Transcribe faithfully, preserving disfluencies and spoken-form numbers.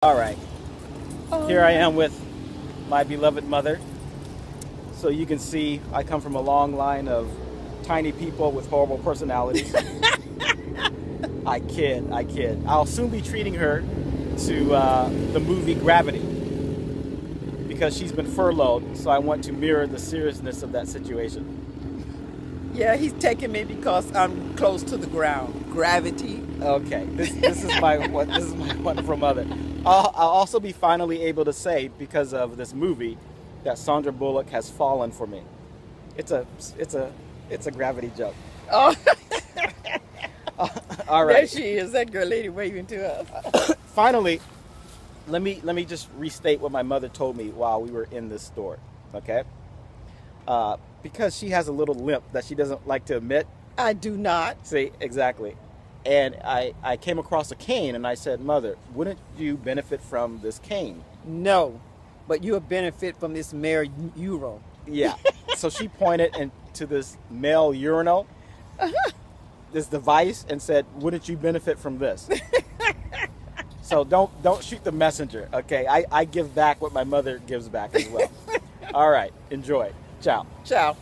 All right, oh. Here I am with my beloved mother. So you can see I come from a long line of tiny people with horrible personalities. I kid, I kid. I'll soon be treating her to uh, the movie Gravity because she's been furloughed, so I want to mirror the seriousness of that situation. Yeah, he's taking me because I'm close to the ground. Gravity. Okay, this, this is my what this is my wonderful mother. I'll, I'll also be finally able to say, because of this movie, that Sandra Bullock has fallen for me. It's a it's a it's a gravity joke. Oh, uh, all right. There she is, that good lady waving to us. Finally, let me let me just restate what my mother told me while we were in this store. Okay, uh, because she has a little limp that she doesn't like to admit. I do not. See, exactly. And I, I came across a cane, and I said, Mother, wouldn't you benefit from this cane? No, but you'll benefit from this male urinal. Yeah. So she pointed in, to this male urinal, this device, and said, wouldn't you benefit from this? So don't don't shoot the messenger, okay? I, I give back what my mother gives back as well. All right. Enjoy. Ciao. Ciao.